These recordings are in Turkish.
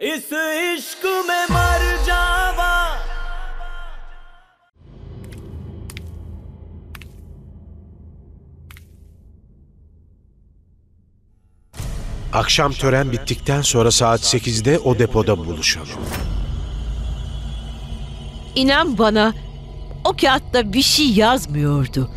इस इश्क में मर जावा। Akşam tören bittikten sonra saat 8'de o depoda buluşalım. İnan bana, o kağıtta bir şey yazmıyordu.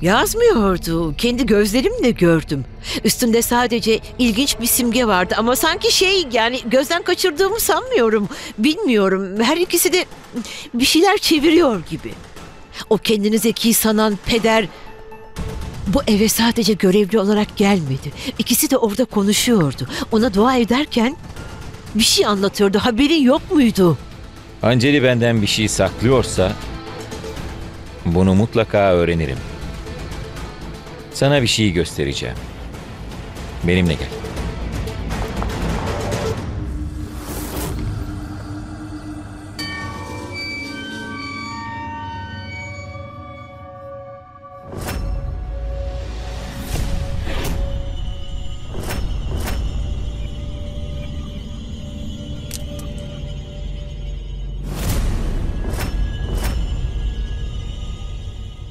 Yazmıyordu. Kendi gözlerimle gördüm. Üstünde sadece ilginç bir simge vardı ama sanki yani gözden kaçırdığımı sanmıyorum. Bilmiyorum. Her ikisi de bir şeyler çeviriyor gibi. O kendini zeki sanan peder bu eve sadece görevli olarak gelmedi. İkisi de orada konuşuyordu. Ona dua ederken bir şey anlatıyordu. Haberin yok muydu? Anceli benden bir şey saklıyorsa bunu mutlaka öğrenirim. Sana bir şey göstereceğim. Benimle gel.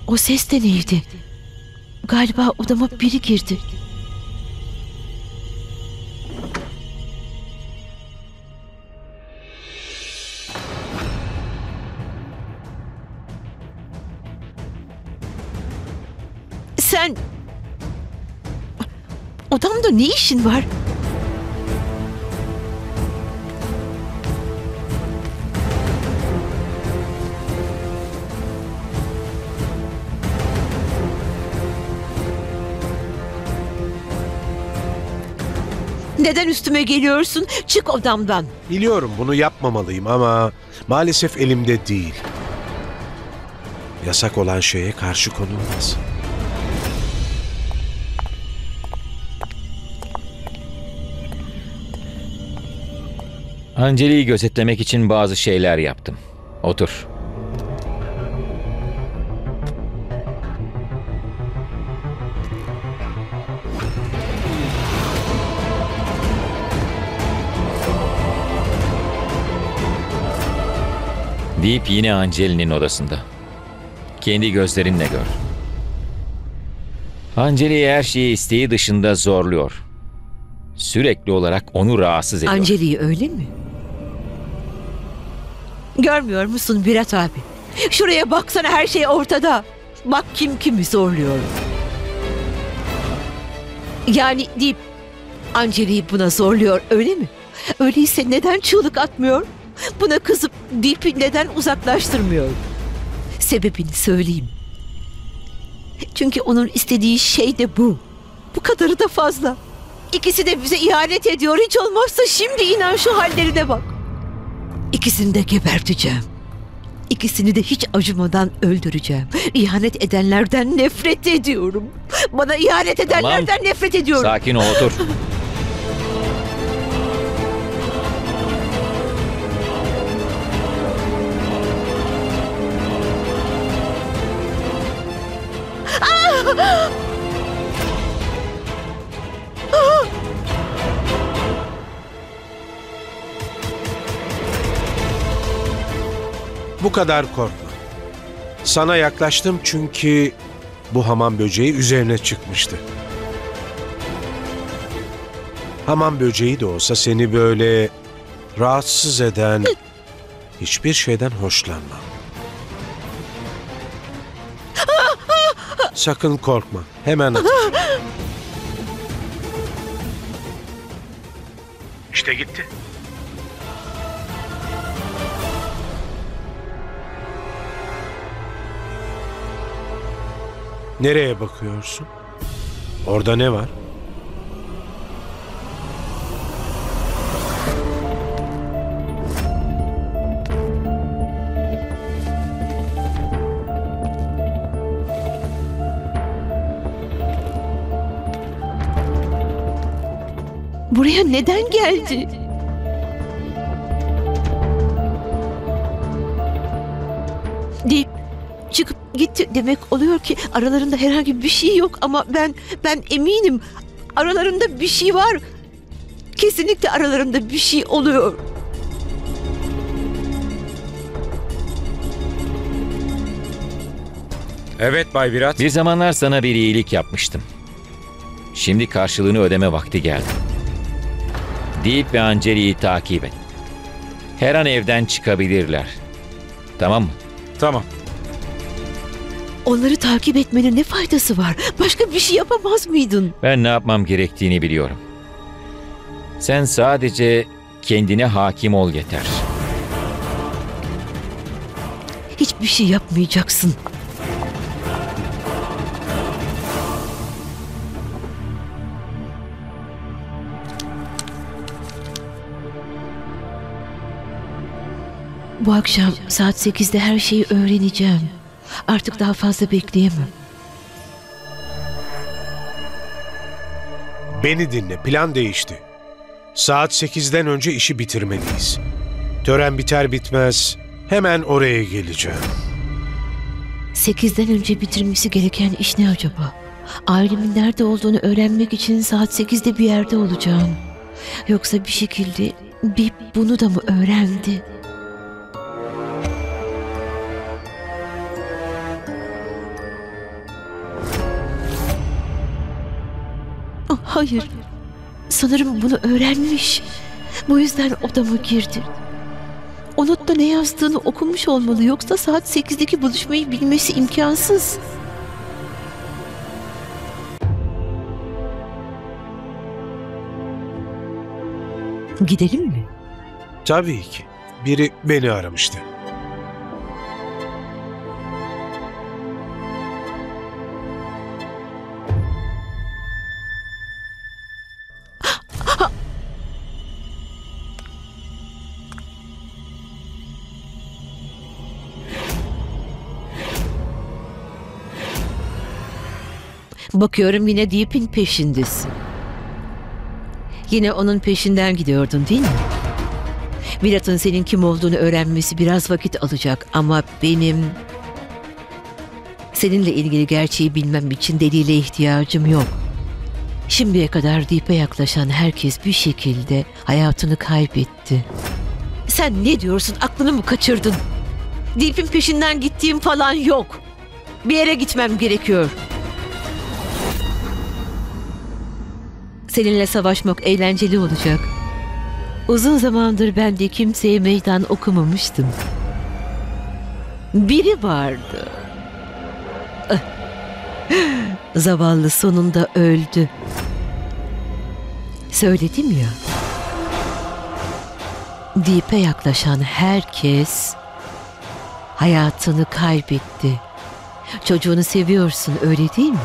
O ses de neydi? Galiba odama biri girdi. Sen... Odamda ne işin var? Neden üstüme geliyorsun? Çık odamdan. Biliyorum bunu yapmamalıyım ama maalesef elimde değil. Yasak olan şeye karşı konulmaz. Anceli'yi gözetlemek için bazı şeyler yaptım. Otur. Deep yine Anceli'nin odasında. Kendi gözlerinle gör. Anceli'yi her şeyi isteği dışında zorluyor. Sürekli olarak onu rahatsız ediyor. Anceli'yi öyle mi? Görmüyor musun Birat abi? Şuraya baksana, her şey ortada. Bak kim kimi zorluyor. Yani Deep Anceli'yi buna zorluyor, öyle mi? Öyleyse neden çığlık atmıyor? Buna kızıp Deep'i neden uzaklaştırmıyor? Sebebini söyleyeyim. Çünkü onun istediği şey de bu. Bu kadarı da fazla. İkisi de bize ihanet ediyor. Hiç olmazsa şimdi inan şu hallerine bak. İkisini de geberteceğim. İkisini de hiç acımadan öldüreceğim. İhanet edenlerden nefret ediyorum. Bana ihanet edenlerden nefret ediyorum. Sakin ol, otur. Bu kadar korkma. Sana yaklaştım çünkü bu hamam böceği üzerine çıkmıştı. Hamam böceği de olsa seni böyle rahatsız eden hiçbir şeyden hoşlanmam. Sakın korkma. Hemen atın. İşte gitti. Nereye bakıyorsun? Orada ne var? Buraya neden geldi? Deep çıkıp gitti demek oluyor ki aralarında herhangi bir şey yok ama ben eminim aralarında bir şey var. Kesinlikle aralarında bir şey oluyor. Evet Bay Virat. Bir zamanlar sana bir iyilik yapmıştım. Şimdi karşılığını ödeme vakti geldi. Deep ve Anceli'yi takip et. Her an evden çıkabilirler. Tamam mı? Tamam. Onları takip etmenin ne faydası var? Başka bir şey yapamaz mıydın? Ben ne yapmam gerektiğini biliyorum. Sen sadece kendine hakim ol yeter. Hiçbir şey yapmayacaksın. Bu akşam saat 8'de her şeyi öğreneceğim. Artık daha fazla bekleyemem. Beni dinle, plan değişti. Saat 8'den önce işi bitirmeliyiz. Tören biter bitmez hemen oraya geleceğim. 8'den önce bitirmesi gereken iş ne acaba? Ailemin nerede olduğunu öğrenmek için saat 8'de bir yerde olacağım. Yoksa bir şekilde Bip bunu da mı öğrendi? Hayır, sanırım bunu öğrenmiş. Bu yüzden odama girdi. O notta ne yazdığını okumuş olmalı, yoksa saat 8'deki buluşmayı bilmesi imkansız. Gidelim mi? Tabii ki. Biri beni aramıştı. Bakıyorum yine Deep'in peşindesin. Yine onun peşinden gidiyordun değil mi? Virat'ın senin kim olduğunu öğrenmesi biraz vakit alacak ama benim seninle ilgili gerçeği bilmem için delile ihtiyacım yok. Şimdiye kadar Deep'e yaklaşan herkes bir şekilde hayatını kaybetti. Sen ne diyorsun? Aklını mı kaçırdın? Deep'in peşinden gittiğim falan yok. Bir yere gitmem gerekiyor. Seninle savaşmak eğlenceli olacak. Uzun zamandır ben de kimseye meydan okumamıştım. Biri vardı. Zavallı sonunda öldü. Söyledim ya. Deep'e yaklaşan herkes hayatını kaybetti. Çocuğunu seviyorsun, öyle değil mi?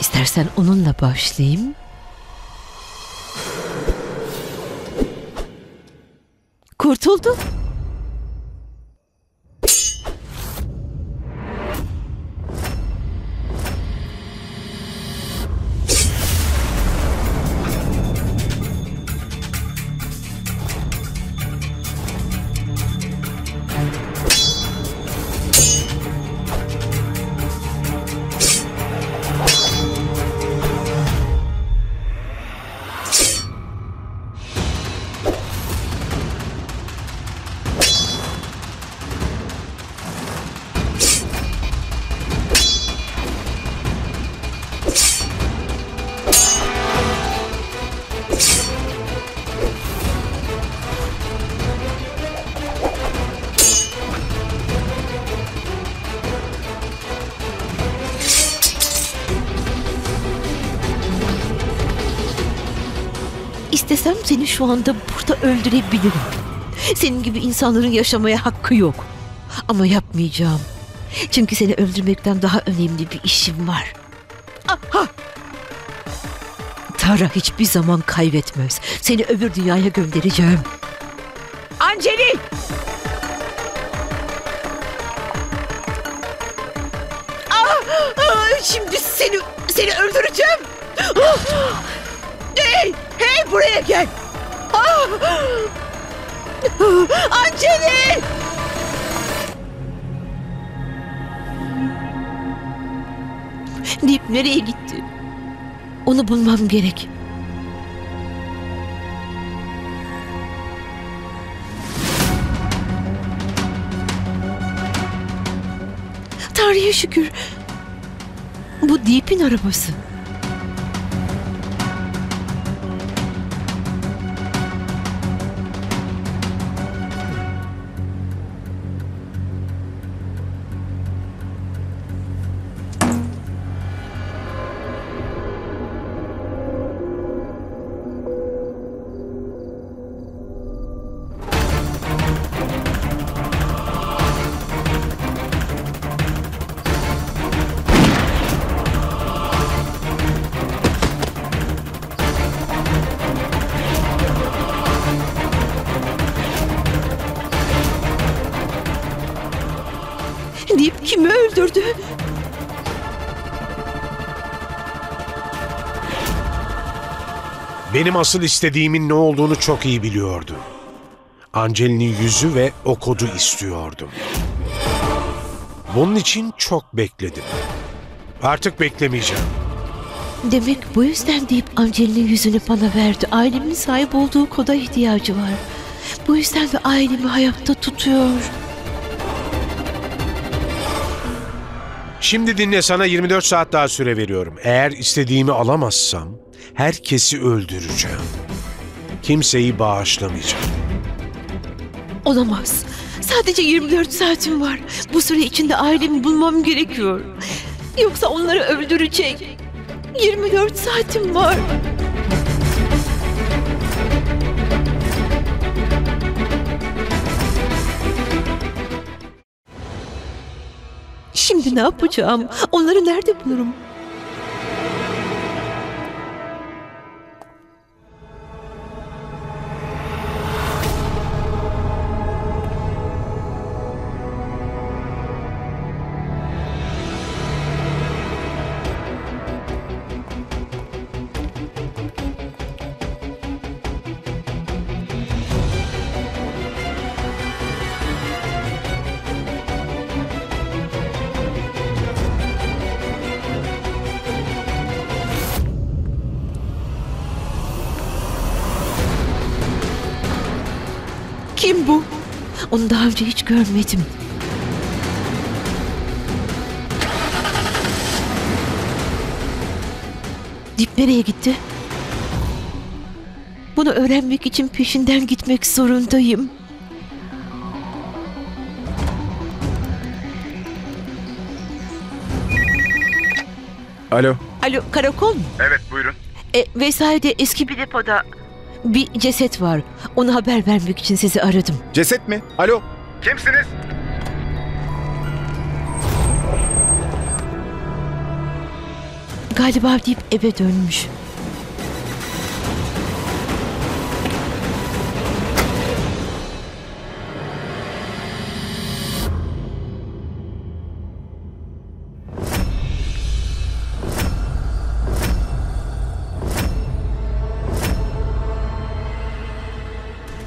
İstersen onunla başlayayım. Kurtuldun. İstesem seni şu anda burada öldürebilirim. Senin gibi insanların yaşamaya hakkı yok. Ama yapmayacağım. Çünkü seni öldürmekten daha önemli bir işim var. Aha! Tara hiçbir zaman kaybetmez. Seni öbür dünyaya göndereceğim. Anceli! Şimdi seni öldüreceğim. Hey buraya gel. Anceli! Deep nereye gitti? Onu bulmam gerek. Tanrı'ya şükür. Bu Deep'in arabası. Benim asıl istediğimin ne olduğunu çok iyi biliyordum. Anceli'nin yüzü ve o kodu istiyordum. Bunun için çok bekledim. Artık beklemeyeceğim. Demek bu yüzden deyip Anceli'nin yüzünü bana verdi. Ailemin sahip olduğu koda ihtiyacı var. Bu yüzden de ailemi hayatta tutuyor. Şimdi dinle, sana 24 saat daha süre veriyorum. Eğer istediğimi alamazsam herkesi öldüreceğim. Kimseyi bağışlamayacağım. Olamaz. Sadece 24 saatim var. Bu süre içinde ailemi bulmam gerekiyor. Yoksa onları öldürecek. 24 saatim var. Şimdi ne yapacağım? Onları nerede bulurum? Kim bu? Onu daha önce hiç görmedim. Deep nereye gitti? Bunu öğrenmek için peşinden gitmek zorundayım. Alo. Alo, karakol mu? Evet, buyurun. Vesaire eski bir depoda... Bir ceset var. Ona haber vermek için sizi aradım. Ceset mi? Alo. Kimsiniz? Galiba deyip eve dönmüş.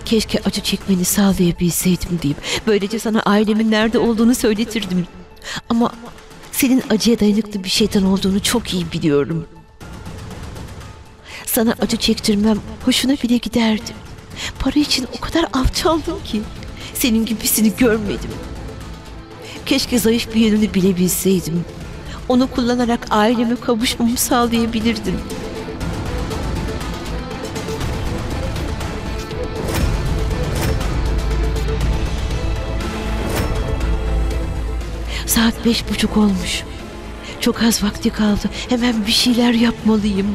Keşke acı çekmeni sağlayabilseydim deyip böylece sana ailemin nerede olduğunu söyletirdim. Ama senin acıya dayanıklı bir şeytan olduğunu çok iyi biliyorum. Sana acı çektirmem hoşuna bile giderdi. Para için o kadar alçaldım ki senin gibisini görmedim. Keşke zayıf bir yönünü bilebilseydim. Onu kullanarak aileme kavuşmamı sağlayabilirdim. Saat 5:30 olmuş. Çok az vakti kaldı. Hemen bir şeyler yapmalıyım.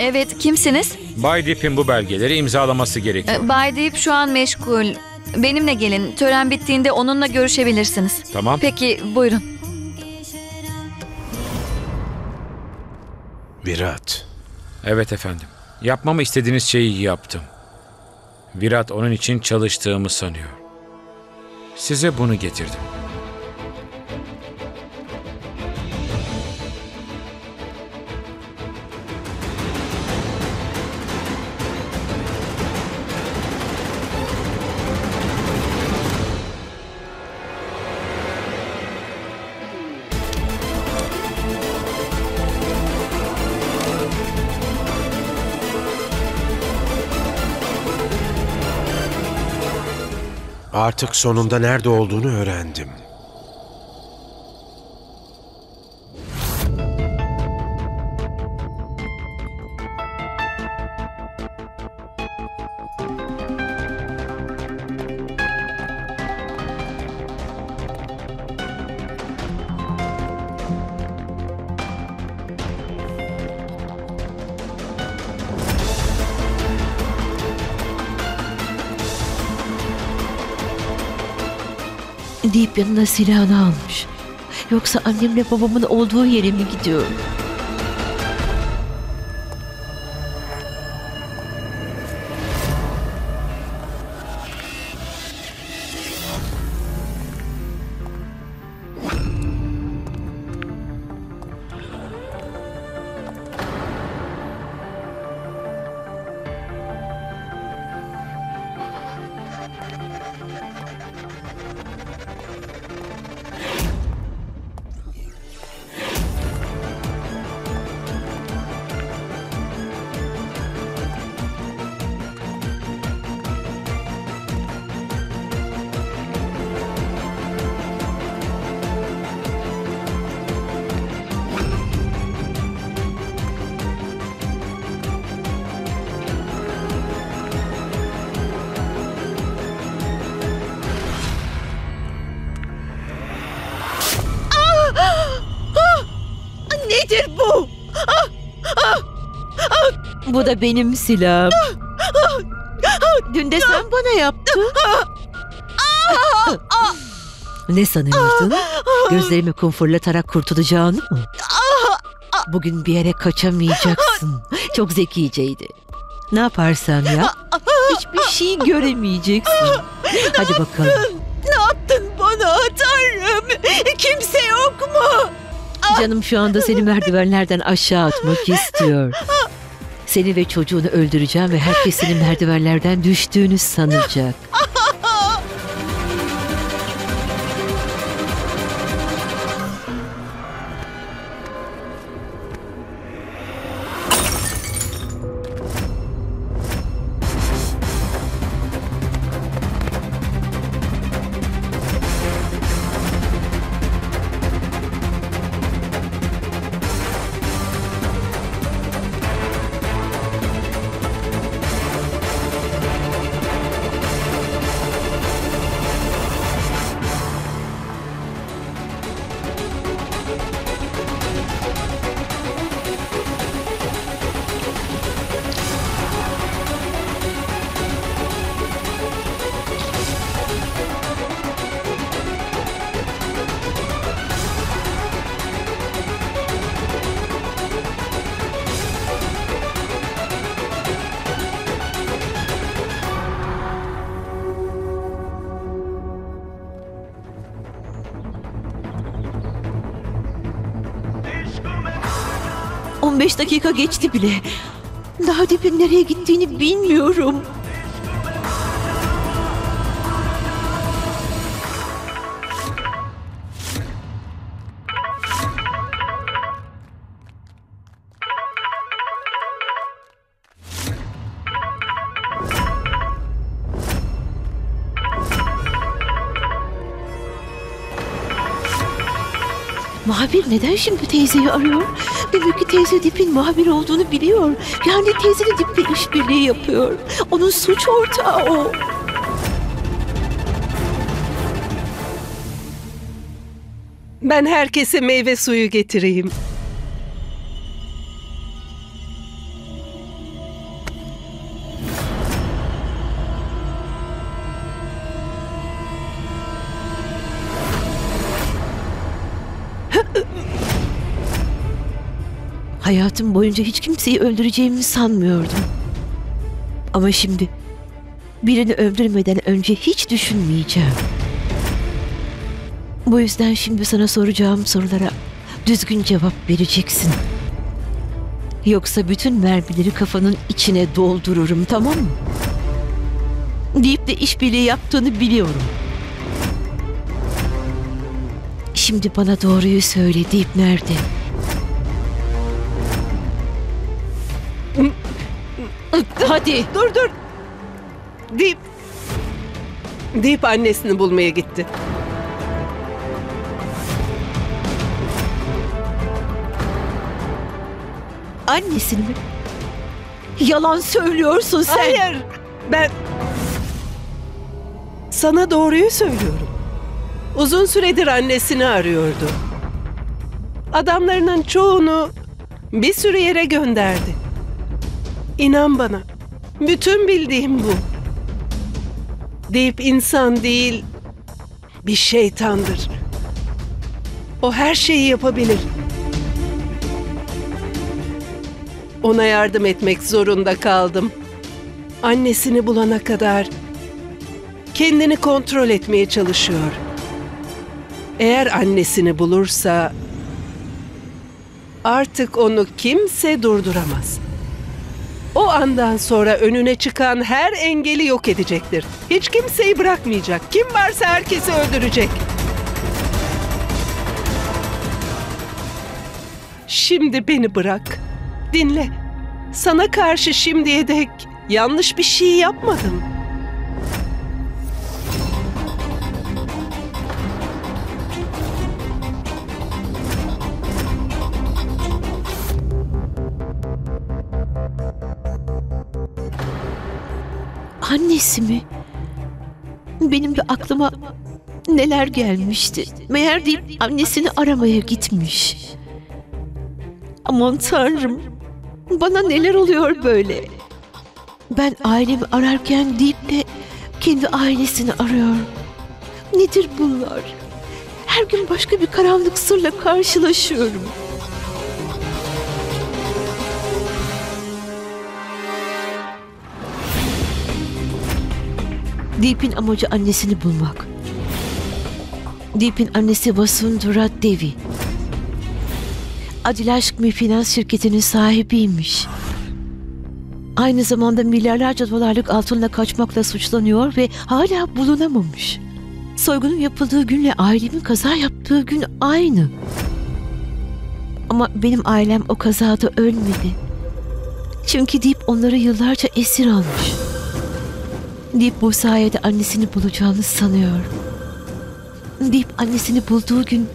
Evet, kimsiniz? Bay Deep'in bu belgeleri imzalaması gerekiyor. Bay Deep şu an meşgul. Benimle gelin. Tören bittiğinde onunla görüşebilirsiniz. Tamam. Peki, buyurun. Virat. Evet efendim. Yapmamı istediğiniz şeyi yaptım. Virat onun için çalıştığımı sanıyor. Size bunu getirdim. Artık sonunda nerede olduğunu öğrendim. Deyip yanına silahını almış. Yoksa annemle babamın olduğu yere mi gidiyor? Bu da benim silahım. Dün de sen bana yaptın. Ne sanıyordun? Gözlerimi kum fırlatarak kurtulacağını mı? Bugün bir yere kaçamayacaksın. Çok zekiceydi. Ne yaparsan yap, hiçbir şey göremeyeceksin. Hadi bakalım. Ne yaptın bana Tanrım? Kimse yok mu? Canım şu anda seni merdivenlerden aşağı atmak istiyor. Seni ve çocuğunu öldüreceğim ve herkes senin merdivenlerden düştüğünü sanacak. Beş dakika geçti bile. Daha dipin nereye gittiğini bilmiyorum. Muhabir neden şimdi teyzeyi arıyor? Demek ki teyze Dip'in muhabir olduğunu biliyor. Yani teyzeyle Dip'le işbirliği yapıyor. Onun suç ortağı o. Ben herkese meyve suyu getireyim. Hayatım boyunca hiç kimseyi öldüreceğimi sanmıyordum. Ama şimdi birini öldürmeden önce hiç düşünmeyeceğim. Bu yüzden şimdi sana soracağım sorulara düzgün cevap vereceksin. Yoksa bütün mermileri kafanın içine doldururum, tamam mı? Deyip de işbirliği yaptığını biliyorum. Şimdi bana doğruyu söyle, Deep nerede? Hadi. Dur. Deep. Deep annesini bulmaya gitti. Annesini mi? Yalan söylüyorsun sen. Hayır. Ben sana doğruyu söylüyorum. Uzun süredir annesini arıyordu. Adamlarının çoğunu bir sürü yere gönderdi. İnan bana. Bütün bildiğim bu. Deep insan değil, bir şeytandır. O her şeyi yapabilir. Ona yardım etmek zorunda kaldım. Annesini bulana kadar kendini kontrol etmeye çalışıyor. Eğer annesini bulursa artık onu kimse durduramaz. O andan sonra önüne çıkan her engeli yok edecektir. Hiç kimseyi bırakmayacak. Kim varsa herkesi öldürecek. Şimdi beni bırak. Dinle. Sana karşı şimdiye dek yanlış bir şey yapmadım. Annesi mi? Benim de aklıma neler gelmişti. Meğer değil, annesini aramaya gitmiş. Aman Tanrım, bana neler oluyor böyle? Ben ailemi ararken değil de kendi ailesini arıyorum. Nedir bunlar? Her gün başka bir karanlık sırla karşılaşıyorum. Deep'in amacı annesini bulmak. Deep'in annesi Vasundhara Devi. Adilaşmi finans şirketinin sahibiymiş. Aynı zamanda milyarlarca dolarlık altınla kaçmakla suçlanıyor ve hala bulunamamış. Soygunun yapıldığı günle ailemin kaza yaptığı gün aynı. Ama benim ailem o kazada ölmedi. Çünkü Deep onları yıllarca esir almış. Deep bu sayede annesini bulacağını sanıyor. Deep annesini bulduğu gün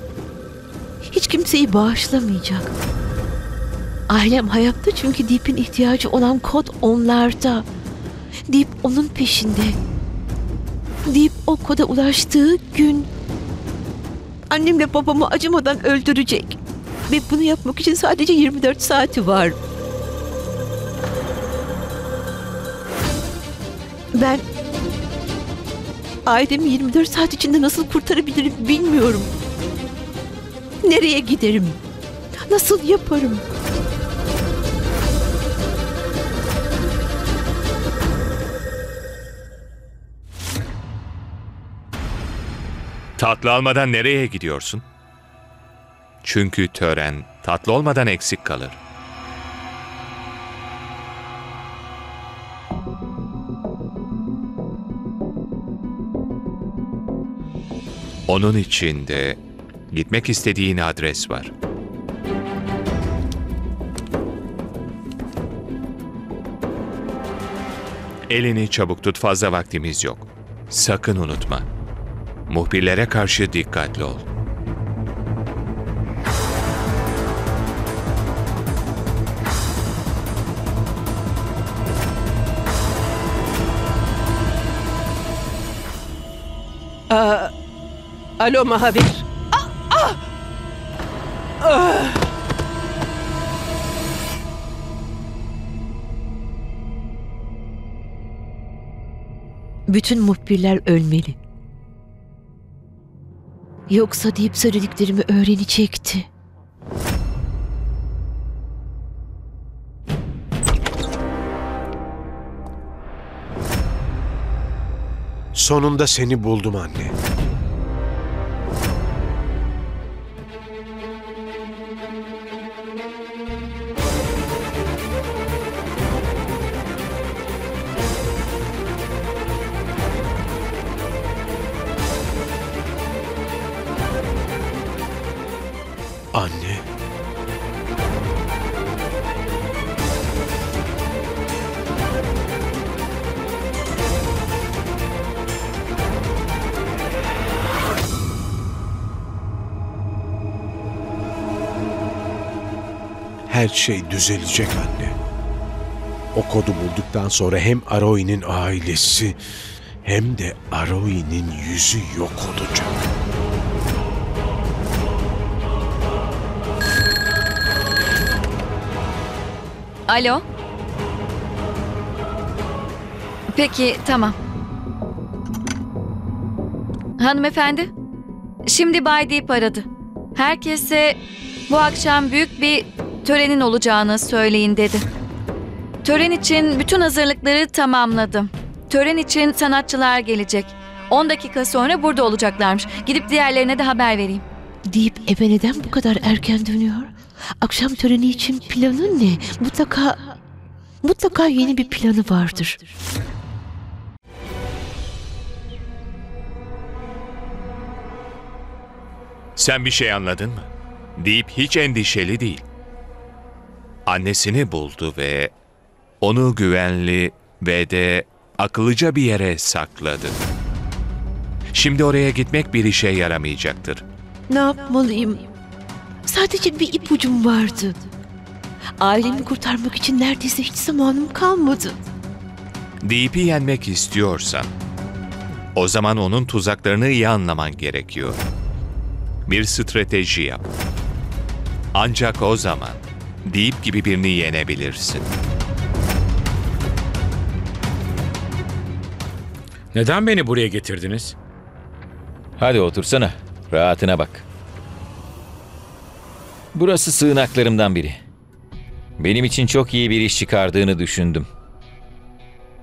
hiç kimseyi bağışlamayacak. Ailem hayatta çünkü Deep'in ihtiyacı olan kod onlarda. Deep onun peşinde. Deep o koda ulaştığı gün annemle babamı acımadan öldürecek. Ve bunu yapmak için sadece 24 saati var. Ben ailemi 24 saat içinde nasıl kurtarabilirim bilmiyorum. Nereye giderim? Nasıl yaparım? Tatlı almadan nereye gidiyorsun? Çünkü tören tatlı olmadan eksik kalır. Onun içinde gitmek istediğin adres var. Elini çabuk tut, fazla vaktimiz yok. Sakın unutma. Muhbirlere karşı dikkatli ol. Alo Mahavir. Bütün muhbirler ölmeli. Yoksa deyip söylediklerimi öğrenecekti. Sonunda seni buldum anne. Anne. her şey düzelecek anne. O kodu bulduktan sonra hem Aarohi'nin ailesi hem de Aarohi'nin yüzü yok olacak. Alo? Peki, tamam. Hanımefendi, şimdi Bay Deep aradı. Herkese bu akşam büyük bir törenin olacağını söyleyin dedi. Tören için bütün hazırlıkları tamamladım. Tören için sanatçılar gelecek. 10 dakika sonra burada olacaklarmış. Gidip diğerlerine de haber vereyim. Deep eve neden bu kadar erken dönüyor? Akşam töreni için planın ne? Mutlaka yeni bir planı vardır. Sen bir şey anladın mı? Deep hiç endişeli değil. Annesini buldu ve onu güvenli ve de akıllıca bir yere sakladı. Şimdi oraya gitmek bir işe yaramayacaktır. Ne yapmalıyım? Sadece bir ipucum vardı. Ailemi kurtarmak için neredeyse hiç zamanım kalmadı. Deep'i yenmek istiyorsan, o zaman onun tuzaklarını iyi anlaman gerekiyor. Bir strateji yap. Ancak o zaman Deep gibi birini yenebilirsin. Neden beni buraya getirdiniz? Hadi otursana, rahatına bak. Burası sığınaklarımdan biri. Benim için çok iyi bir iş çıkardığını düşündüm.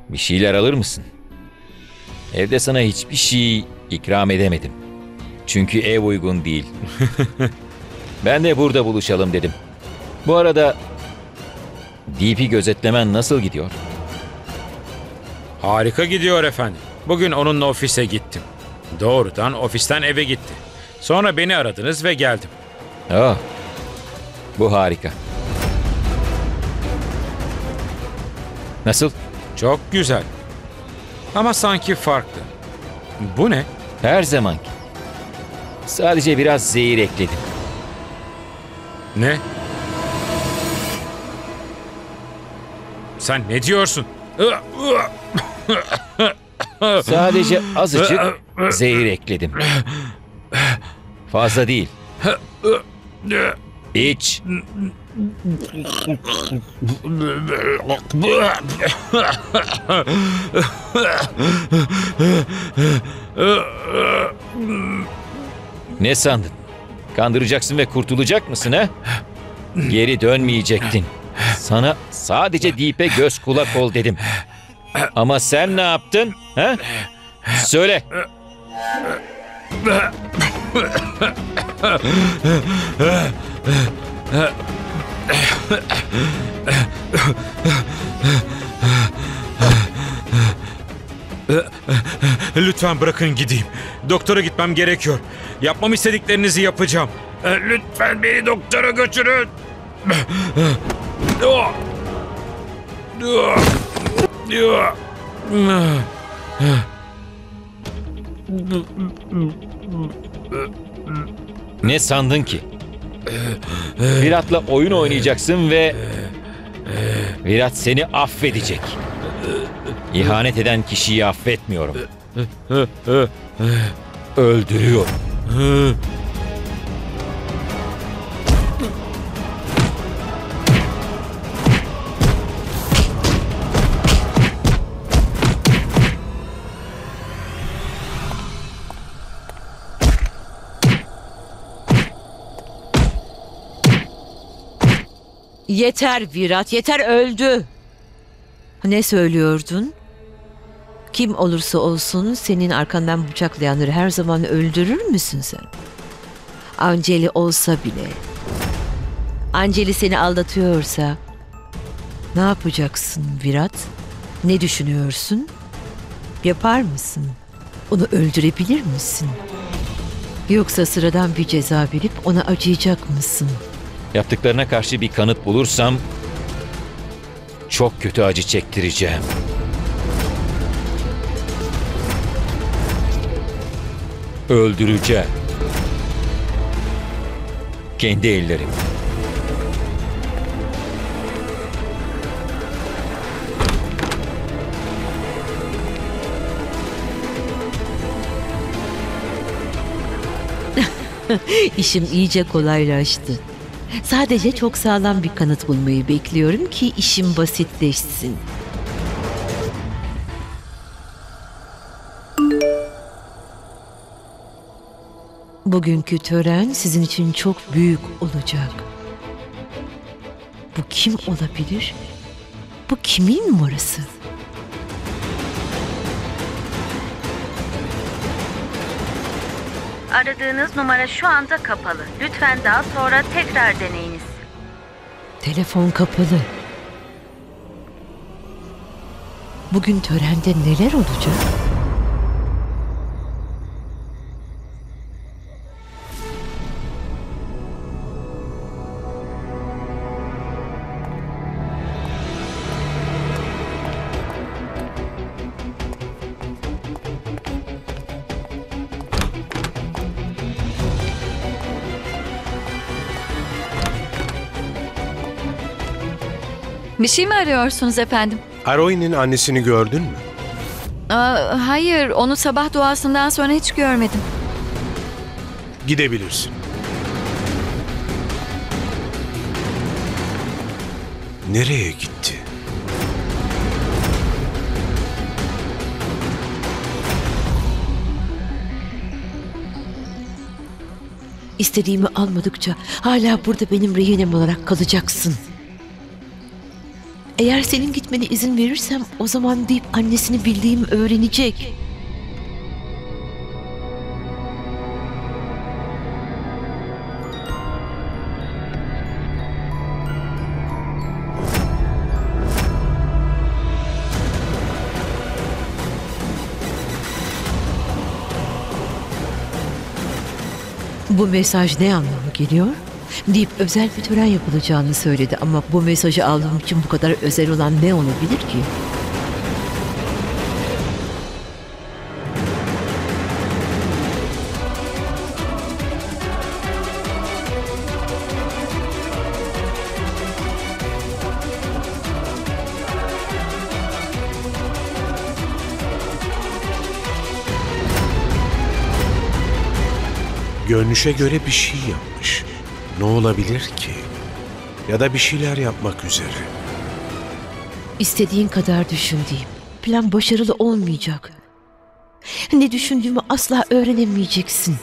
Bir şeyler alır mısın? Evde sana hiçbir şey ikram edemedim. Çünkü ev uygun değil. Ben de burada buluşalım dedim. Bu arada Deep'i gözetlemen nasıl gidiyor? Harika gidiyor efendim. Bugün onunla ofise gittim. Doğrudan ofisten eve gitti. Sonra beni aradınız ve geldim. Oh, bu harika. Nasıl? Çok güzel. Ama sanki farklı. Bu ne? Her zamanki. Sadece biraz zehir ekledim. Ne? Sen ne diyorsun? Sadece azıcık zehir ekledim. Fazla değil. İç. Ne sandın? Kandıracaksın ve kurtulacak mısın ha? Geri dönmeyecektin. Sana sadece Deep'e göz kulak ol dedim. Ama sen ne yaptın? Ha? Söyle. Lütfen bırakın gideyim. Doktora gitmem gerekiyor. Yapmam istediklerinizi yapacağım. Lütfen beni doktora götürün. Ne sandın ki? Virat'la oyun oynayacaksın ve Virat seni affedecek. İhanet eden kişiyi affetmiyorum. Öldürüyorum. Yeter Virat, yeter, öldü. Ne söylüyordun? Kim olursa olsun senin arkandan bıçaklayanları her zaman öldürür müsün sen? Anceli olsa bile. Anceli seni aldatıyorsa ne yapacaksın Virat? Ne düşünüyorsun? Yapar mısın? Onu öldürebilir misin? Yoksa sıradan bir ceza verip ona acıyacak mısın? Yaptıklarına karşı bir kanıt bulursam çok kötü acı çektireceğim. Öldüreceğim. Kendi ellerim. İşim iyice kolaylaştı. Sadece çok sağlam bir kanıt bulmayı bekliyorum ki işim basitleşsin. Bugünkü tören sizin için çok büyük olacak. Bu kim olabilir? Bu kimin numarası? Aradığınız numara şu anda kapalı. Lütfen daha sonra tekrar deneyiniz. Telefon kapalı. Bugün törende neler olacak? Bir şey mi arıyorsunuz efendim? Aarohi'nin annesini gördün mü? Hayır, onu sabah duasından sonra hiç görmedim. Gidebilirsin. Nereye gitti? İstediğimi almadıkça hala burada benim rehinim olarak kalacaksın. Eğer senin gitmene izin verirsem o zaman deyip annesini bildiğimi öğrenecek. Bu mesaj ne anlamı geliyor? Deep özel bir tören yapılacağını söyledi ama bu mesajı aldığım için bu kadar özel olan ne olabilir ki? Görünüşe göre bir şey yapmış. Ne olabilir ki? Ya da bir şeyler yapmak üzere. İstediğin kadar düşündüğüm plan başarılı olmayacak. Ne düşündüğümü asla öğrenemeyeceksin.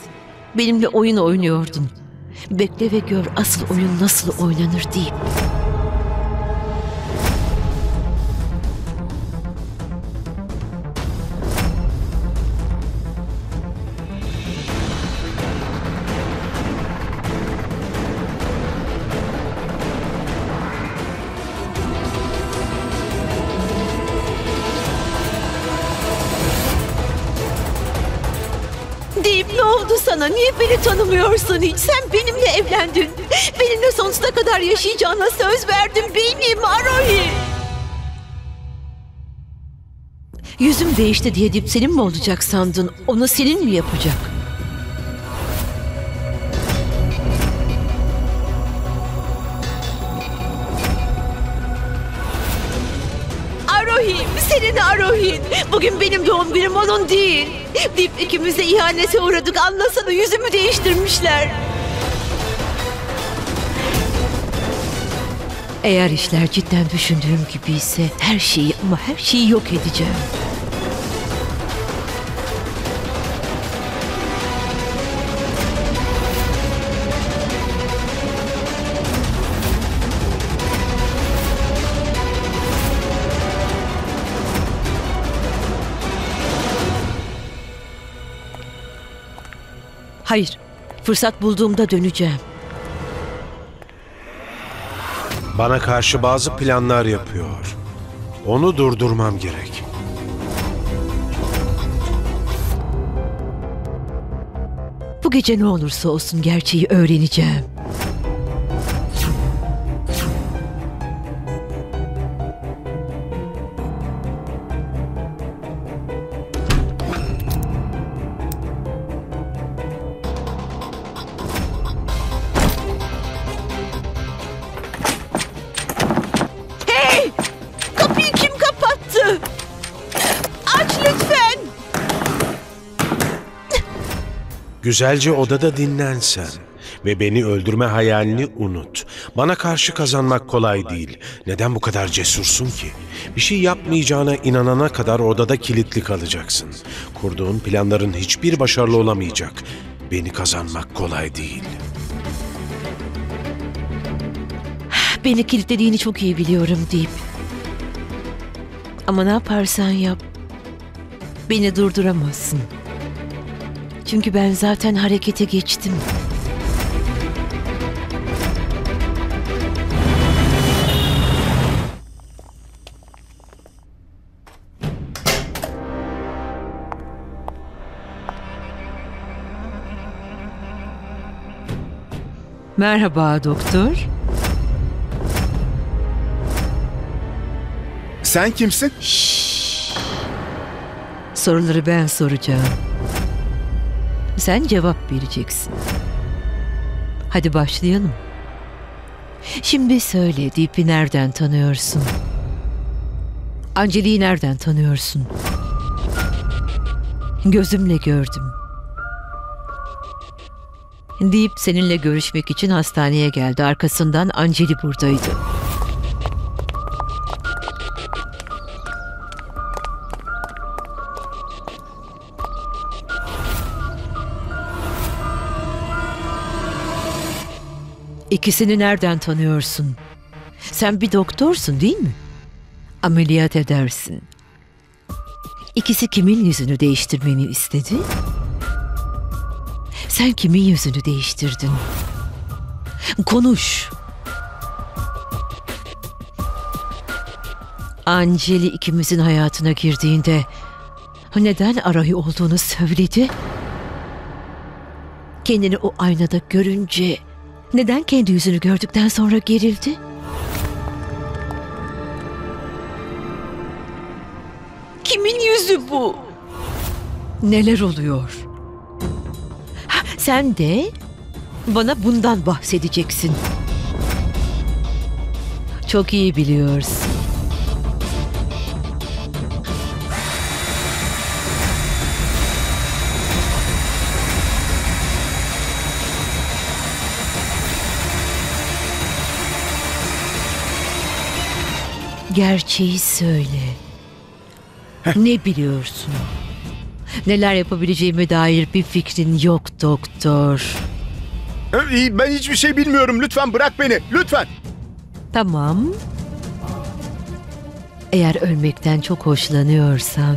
Benimle oyun oynuyordun. Bekle ve gör asıl oyun nasıl oynanır deyip. Niye beni tanımıyorsun hiç? Sen benimle evlendin. Benimle sonsuza kadar yaşayacağına söz verdin. Benim Aarohi. Yüzüm değişti diye Deep senin mi olacak sandın? Onu senin mi yapacak? Aarohi, senin Aarohi. Bugün benim doğum günüm, onun değil. Deep, ikimiz de ihanete uğradık. Anlasana, yüzümü değiştirmişler. Eğer işler cidden düşündüğüm gibi ise her şeyi ama her şeyi yok edeceğim. Hayır, fırsat bulduğumda döneceğim. Bana karşı bazı planlar yapıyor. Onu durdurmam gerek. Bu gece ne olursa olsun gerçeği öğreneceğim. Güzelce odada dinlensen ve beni öldürme hayalini unut. Bana karşı kazanmak kolay değil. Neden bu kadar cesursun ki? Bir şey yapmayacağına inanana kadar odada kilitli kalacaksın. Kurduğun planların hiçbir başarılı olamayacak. Beni kazanmak kolay değil. Beni kilitlediğini çok iyi biliyorum Deep. Ama ne yaparsan yap, beni durduramazsın. Çünkü ben zaten harekete geçtim. Merhaba doktor. Sen kimsin? Şşş. Soruları ben soracağım. Sen cevap vereceksin. Hadi başlayalım. Şimdi söyle, Deep'i nereden tanıyorsun? Anceli'yi nereden tanıyorsun? Gözümle gördüm. Deep seninle görüşmek için hastaneye geldi. Arkasından Anceli buradaydı. İkisini nereden tanıyorsun? Sen bir doktorsun değil mi? Ameliyat edersin. İkisi kimin yüzünü değiştirmeni istedi? Sen kimin yüzünü değiştirdin? Konuş. Anceli ikimizin hayatına girdiğinde neden Aarohi olduğunu söyledi? Kendini o aynada görünce neden kendi yüzünü gördükten sonra gerildi? Kimin yüzü bu? Neler oluyor? Sen de bana bundan bahsedeceksin. Çok iyi biliyorsun. Gerçeği söyle. Ne biliyorsun? Neler yapabileceğime dair bir fikrin yok doktor. Ben hiçbir şey bilmiyorum. Lütfen bırak beni. Lütfen. Tamam. Eğer ölmekten çok hoşlanıyorsan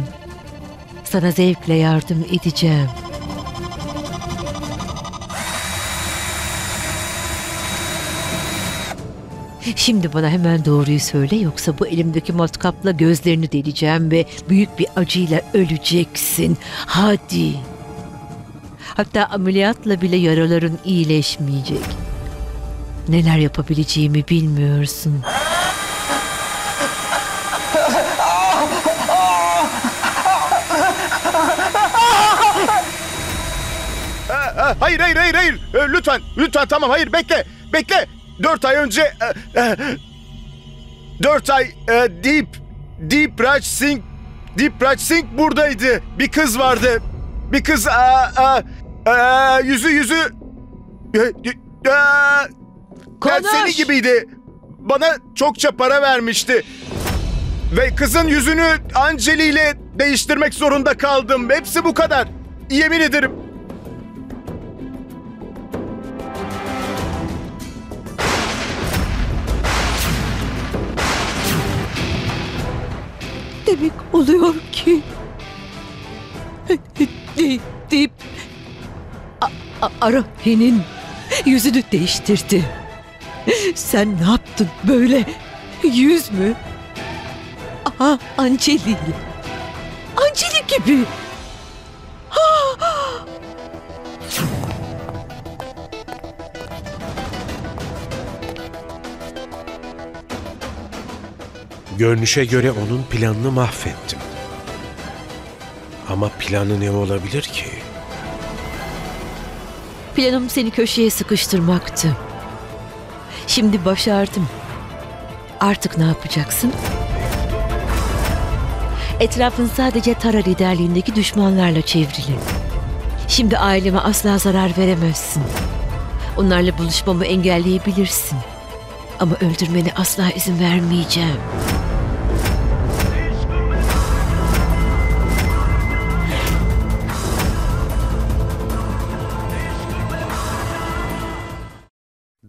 sana zevkle yardım edeceğim. Şimdi bana hemen doğruyu söyle, yoksa bu elimdeki matkapla gözlerini deleceğim ve büyük bir acıyla öleceksin. Hadi. Hatta ameliyatla bile yaraların iyileşmeyecek. Neler yapabileceğimi bilmiyorsun. Hayır, hayır, hayır, hayır. Lütfen, lütfen, tamam, hayır, bekle, bekle. 4 ay önce 4 ay Deep Raj Singh buradaydı. Bir kız vardı. Bir kız yüzü Anceli gibiydi. Bana çokça para vermişti. Ve kızın yüzünü Anceli ile değiştirmek zorunda kaldım. Hepsi bu kadar. Yemin ederim. Demek oluyor ki Deep Aarohi'nin yüzünü değiştirdi. Sen ne yaptın böyle? Yüz mü? Aha, Anceli. Anceli gibi. Görünüşe göre onun planını mahvettim. Ama planı ne olabilir ki? Planım seni köşeye sıkıştırmaktı. Şimdi başardım. Artık ne yapacaksın? Etrafın sadece Tara liderliğindeki düşmanlarla çevrili. Şimdi aileme asla zarar veremezsin. Onlarla buluşmamı engelleyebilirsin. Ama öldürmene asla izin vermeyeceğim.